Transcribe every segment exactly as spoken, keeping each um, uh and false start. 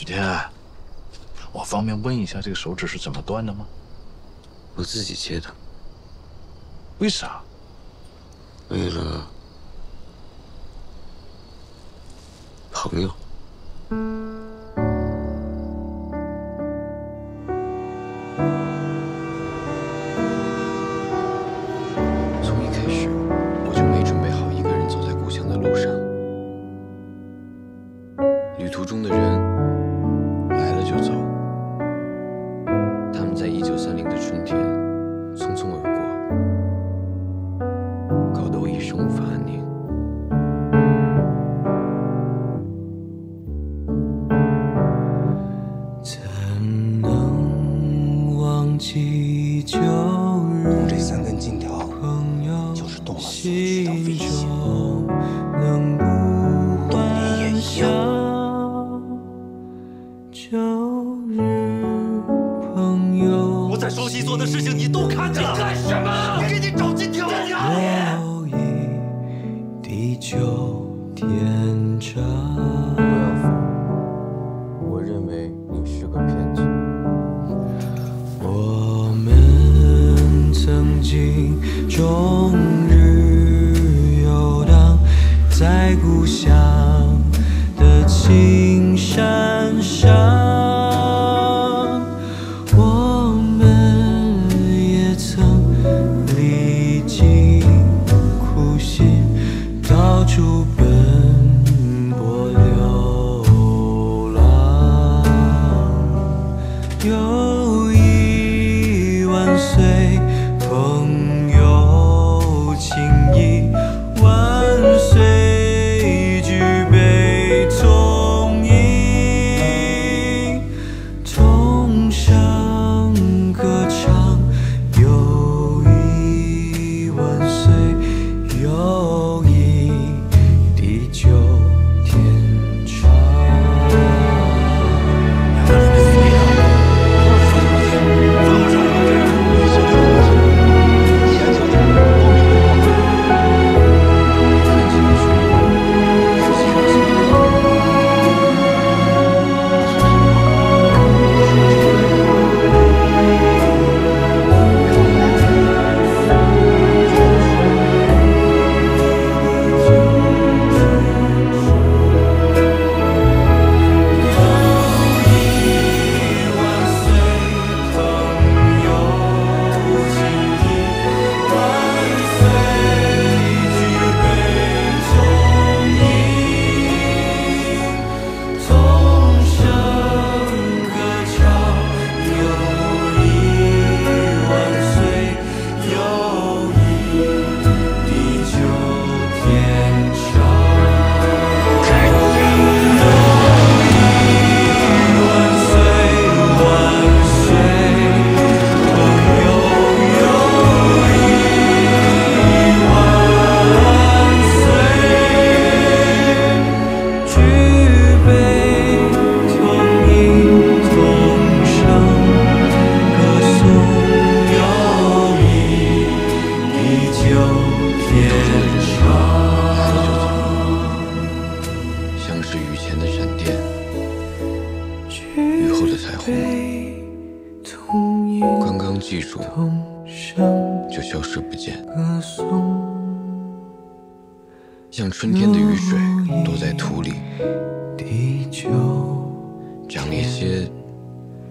徐天，我方便问一下这个手指是怎么断的吗？我自己切的。为啥？为了朋友。 讲一些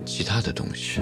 其他的东西。